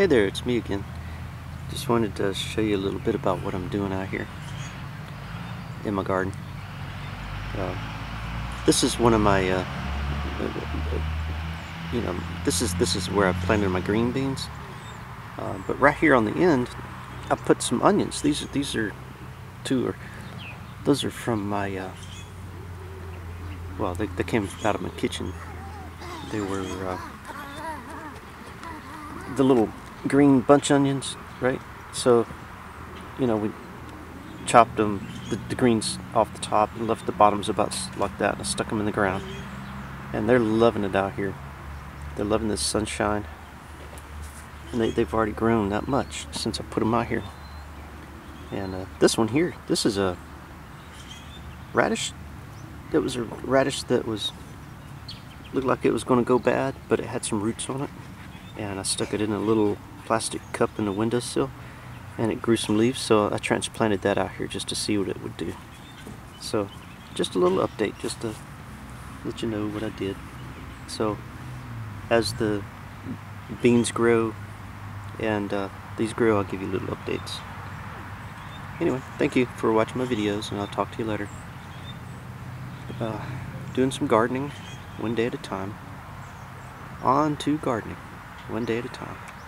Hey there, it's me again. Just wanted to show you a little bit about what I'm doing out here in my garden. This is one of my, this is where I planted my green beans. But right here on the end, I put some onions. Those are from my, well, they came out of my kitchen. They were the little green bunch onions, right? So, you know, we chopped them, the greens off the top and left the bottoms about like that, and I stuck them in the ground. And they're loving it out here. They're loving this sunshine. And they've already grown that much since I put them out here. And this one here, this is a radish. It was a radish that was, looked like it was going to go bad, but it had some roots on it. And I stuck it in a little plastic cup in the windowsill, and it grew some leaves, so I transplanted that out here just to see what it would do. So just a little update, just to let you know what I did. So as the beans grow and these grow, I'll give you little updates. Anyway, thank you for watching my videos, and I'll talk to you later. Doing some gardening, one day at a time. On to gardening. One day at a time.